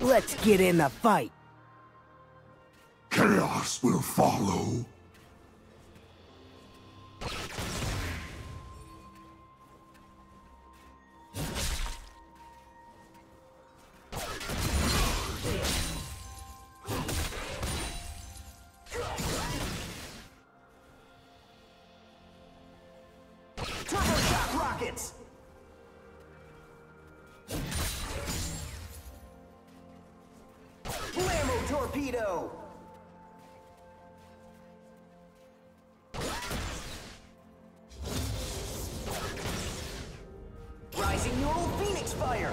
Let's get in the fight. Chaos will follow. Torpedo! Rising Neural Phoenix Fire!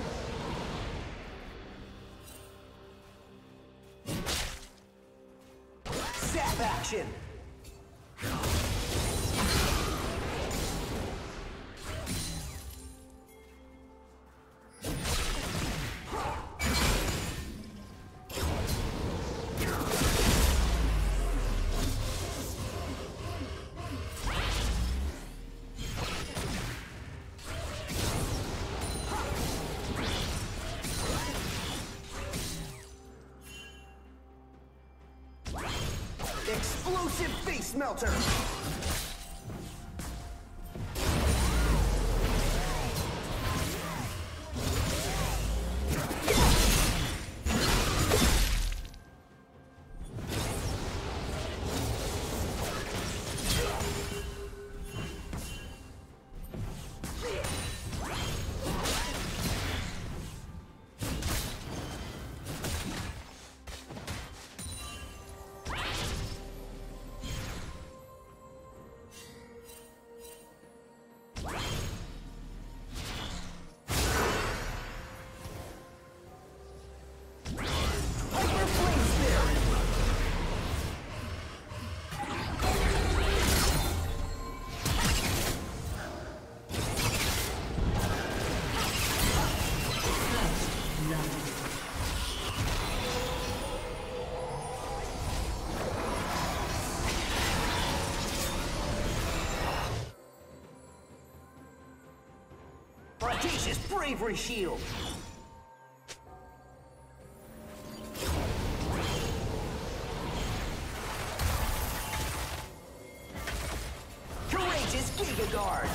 Zap action! Explosive face melter! Audacious bravery shield! Courageous Giga Guard!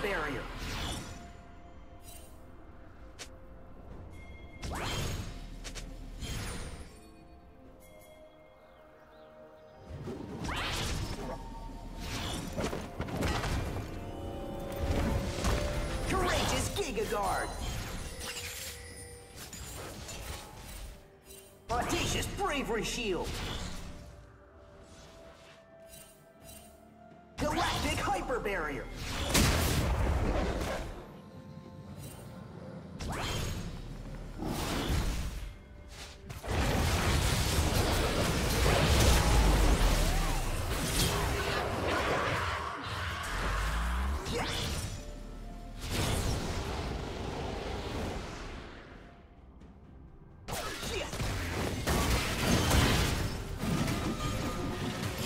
Barrier. Courageous Giga Guard. Audacious Bravery Shield. Galactic Hyper Barrier.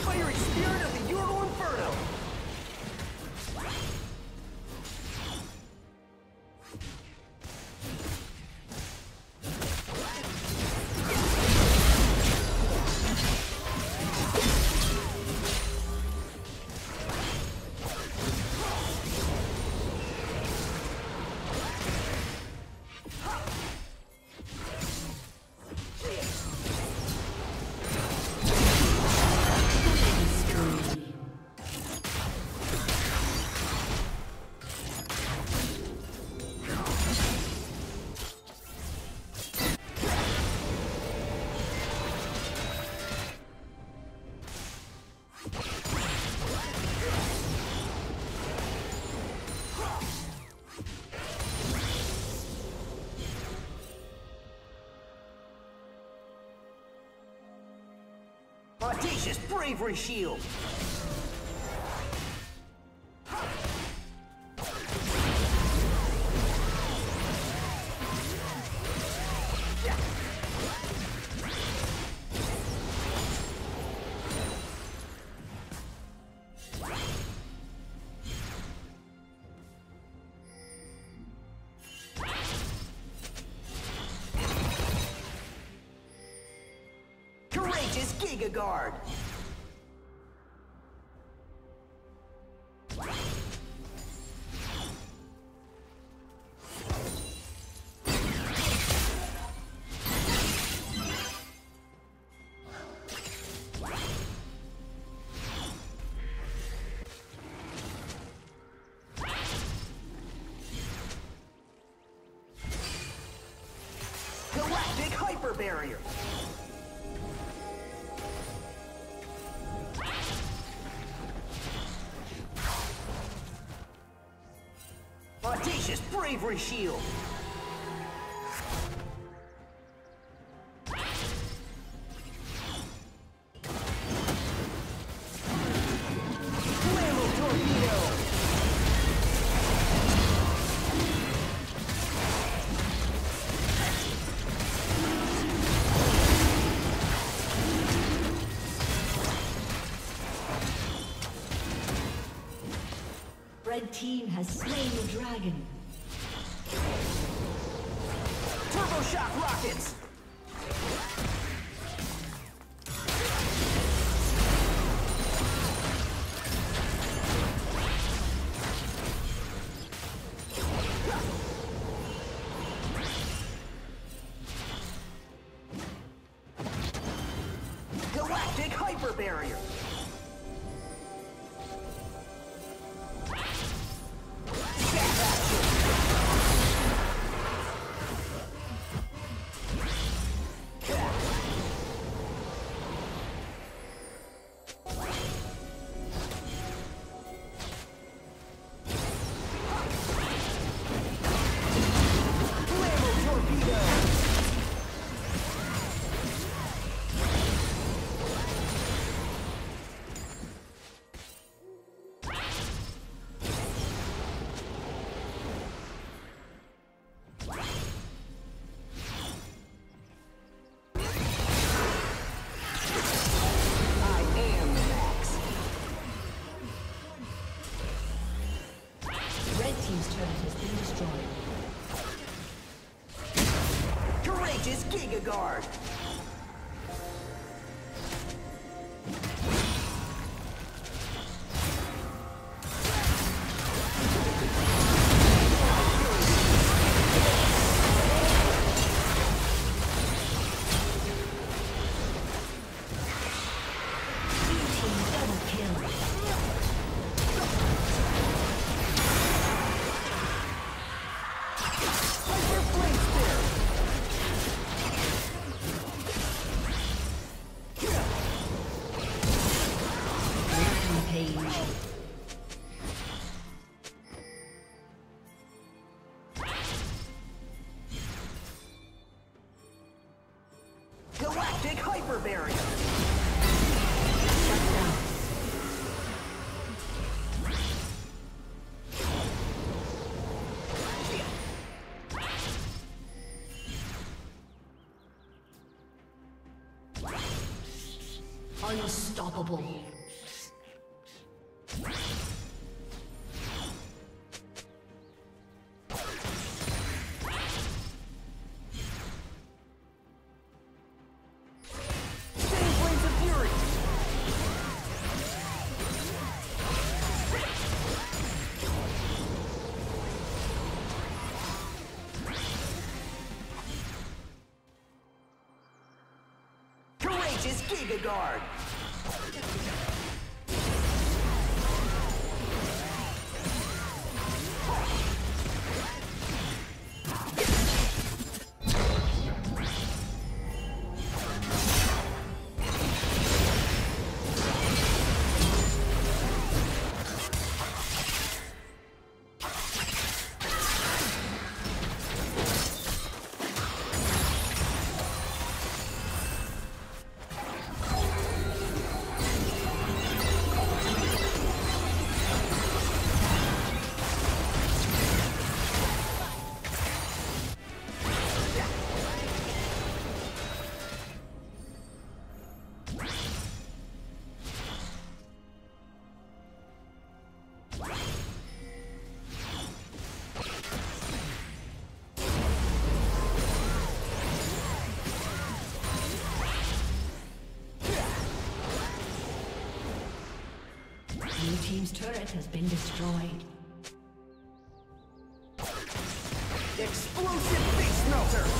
Fiery Spirit of the Ural Inferno! Audacious bravery shield! Giga Guard! Galactic Hyper Barrier! Audacious bravery shield! Red team has slain the dragon. Turbo shock rockets! Galactic hyper barrier! Giga Guard! Galactic hyper barrier. Unstoppable. Is Giga Guard. team's turret has been destroyed. Explosive face melter!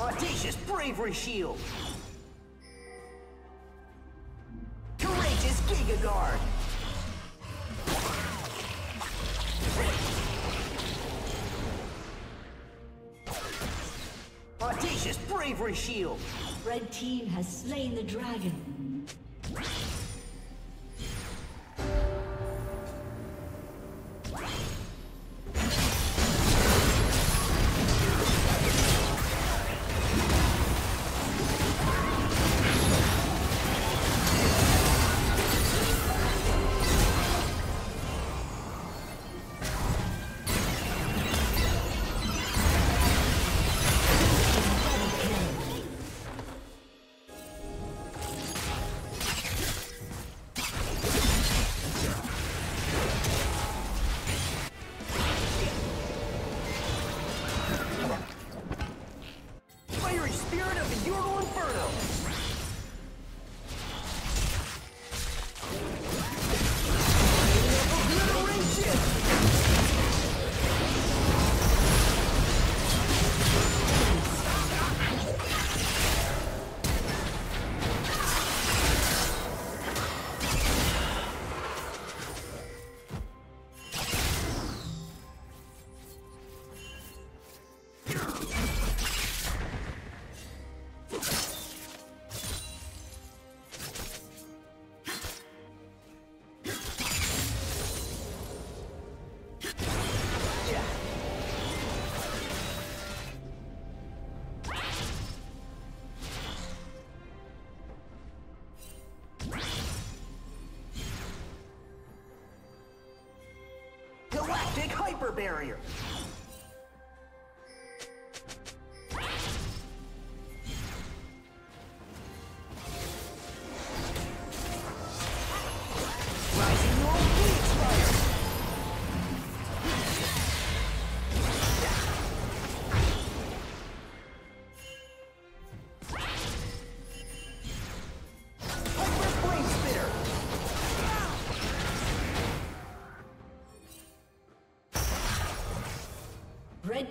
Audacious bravery shield! Courageous Giga Guard! Audacious bravery shield! Red team has slain the dragon. Barrier. Red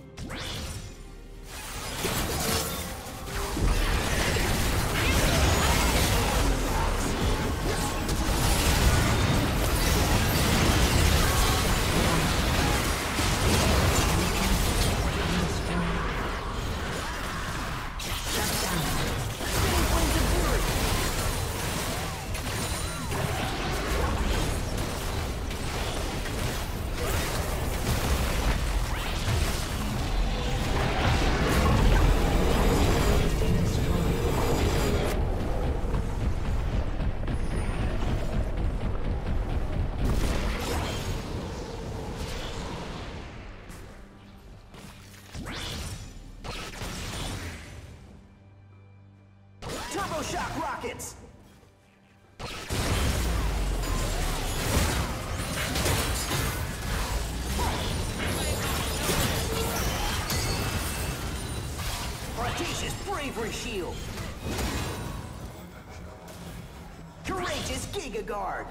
Shock rockets! Audacious bravery shield! Courageous Giga Guard!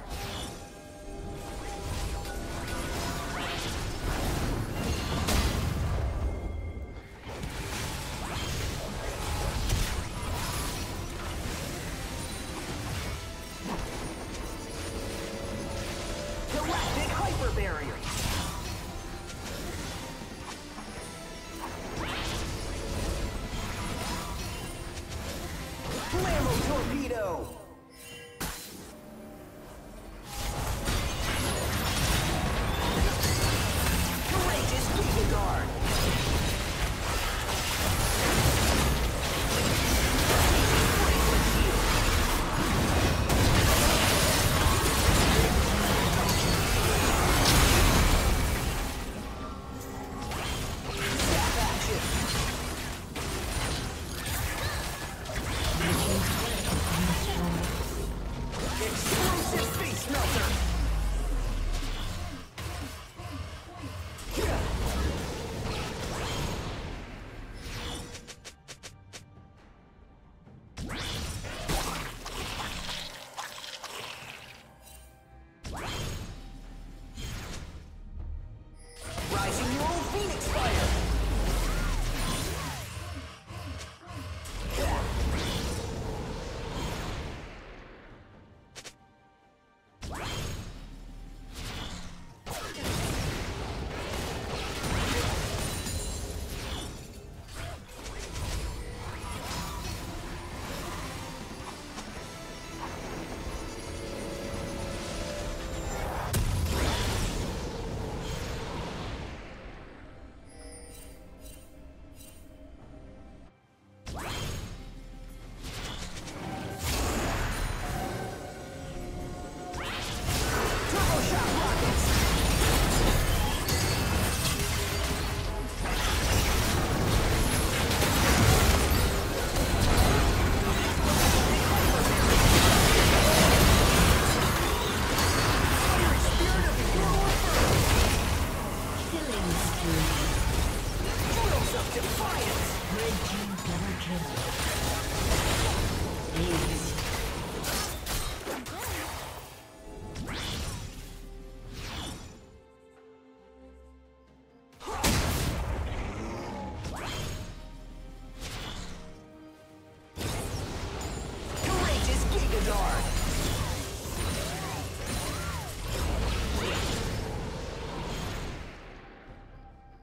What? Flammo torpedo!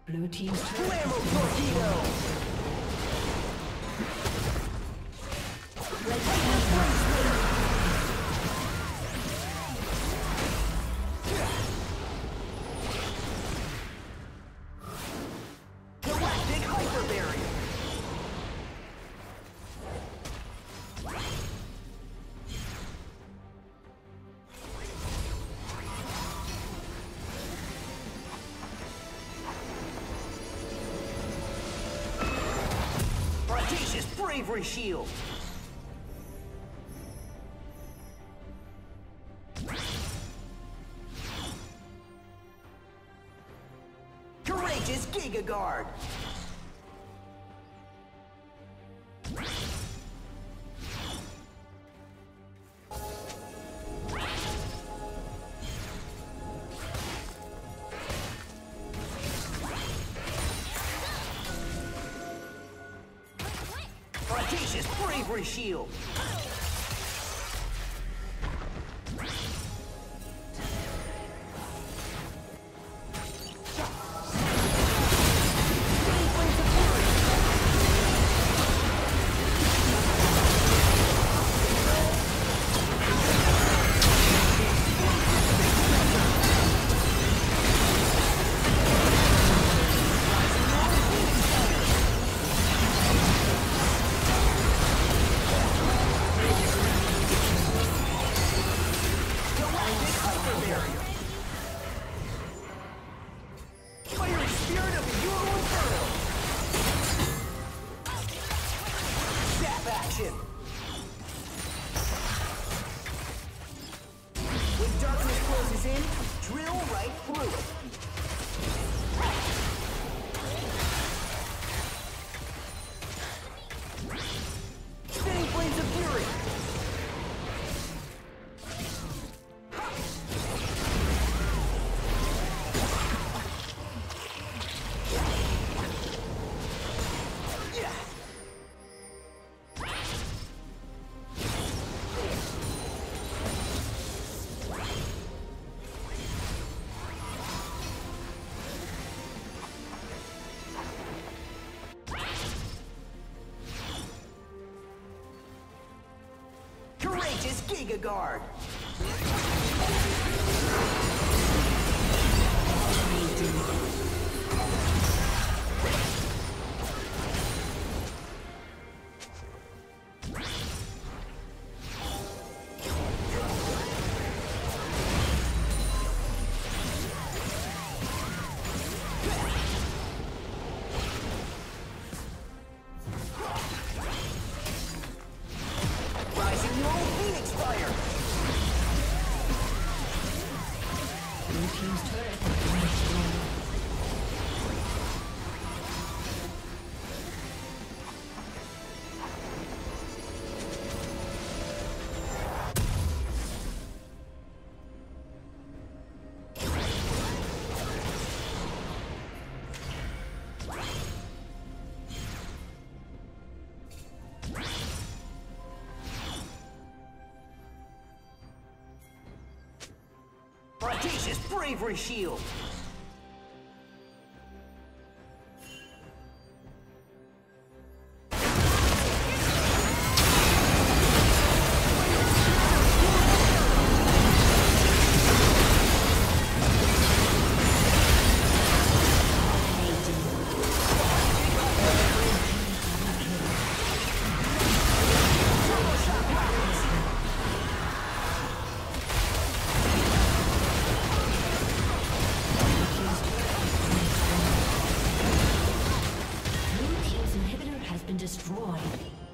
Blue team's Flammo torpedo! Red team's Galactic hyper barrier! Bravery shield. Courageous Giga Guard. Bravery shield. Outrageous Giga Guard. Audacious bravery shield. Destroyed.